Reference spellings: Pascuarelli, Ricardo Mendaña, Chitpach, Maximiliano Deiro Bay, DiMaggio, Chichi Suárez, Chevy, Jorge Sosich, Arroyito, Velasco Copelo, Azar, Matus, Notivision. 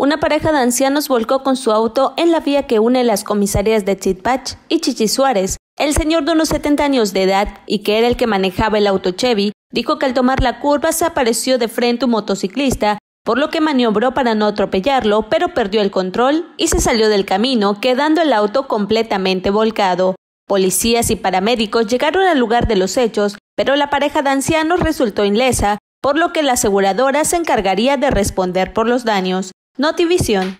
Una pareja de ancianos volcó con su auto en la vía que une las comisarías de Chitpach y Chichi Suárez. El señor de unos 70 años de edad y que era el que manejaba el auto Chevy, dijo que al tomar la curva se apareció de frente un motociclista, por lo que maniobró para no atropellarlo, pero perdió el control y se salió del camino, quedando el auto completamente volcado. Policías y paramédicos llegaron al lugar de los hechos, pero la pareja de ancianos resultó ilesa, por lo que la aseguradora se encargaría de responder por los daños. Notivision.